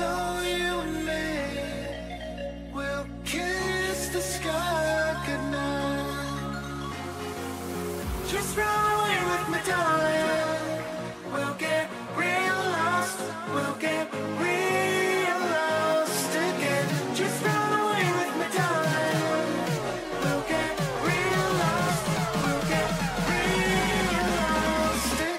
So you and me will kiss the sky goodnight. Just run away with me, darling. We'll get real lost. We'll get real lost again. Just run away with me, darling. We'll get real lost. We'll get real lost again.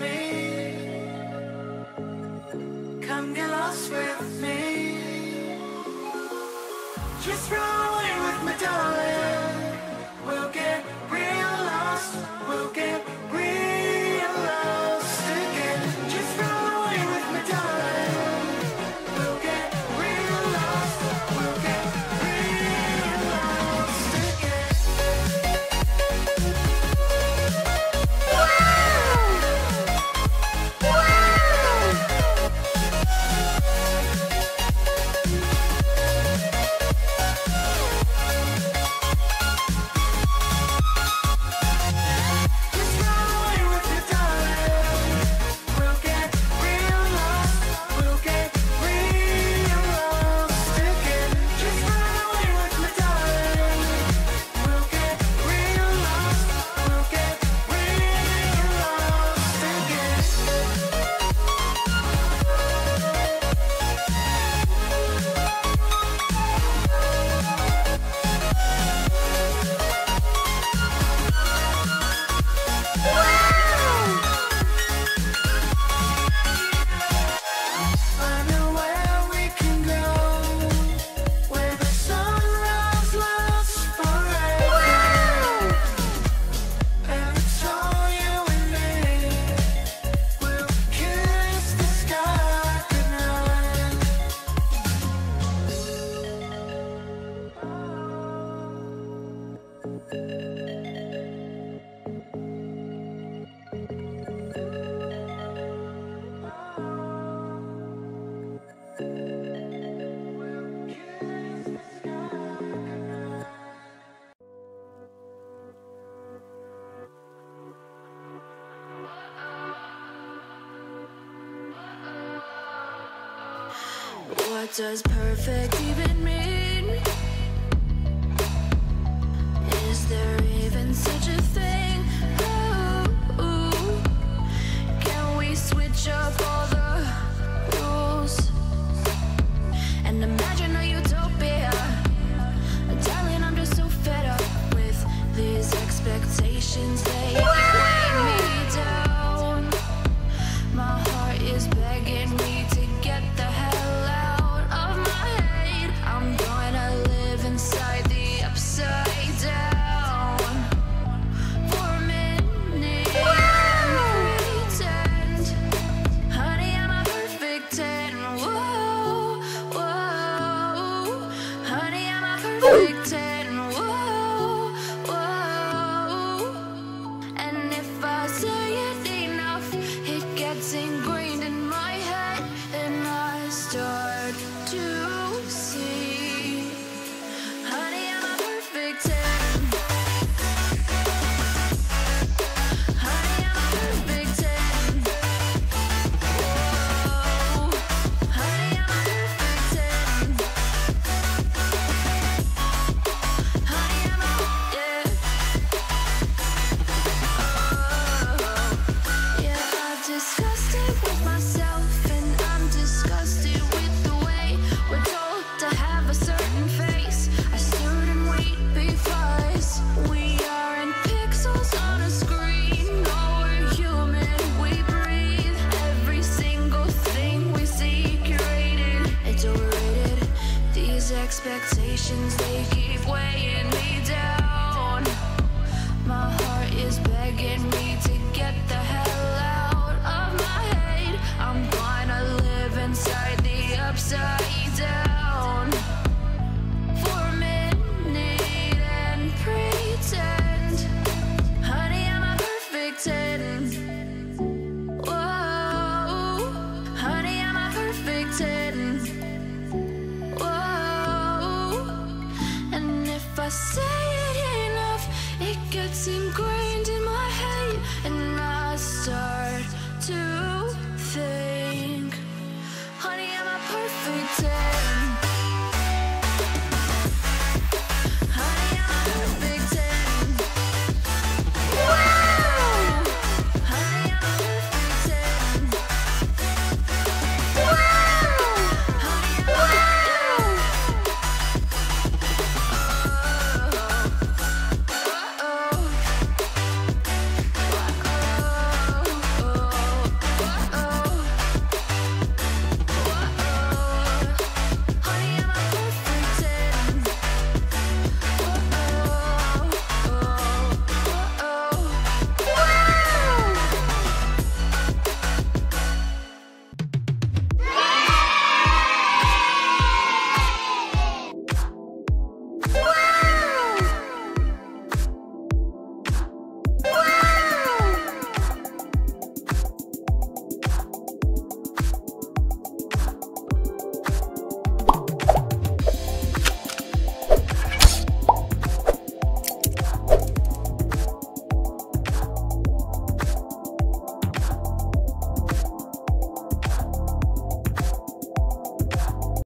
me. Come get lost with me. Just run away with me, darling. We'll get real lost. We'll get real lost again. Just run away with me, darling. We'll get real lost. We'll get real lost again. What does perfect even mean? Is there even such a thing? Ooh, can we switch up all the rules and imagine a utopia? Darling, I'm just so fed up with these expectations. They weigh me down. My heart is begging me to get the hell out. I'm done. expectations, they keep weighing me down. My heart is begging me to get the hell out of my head. I'm gonna live inside the upside down for a minute and pretend, honey, I'm a perfect 10. Whoa, honey, I'm a perfect 10. I say it enough, it gets ingrained in my head, and I start to think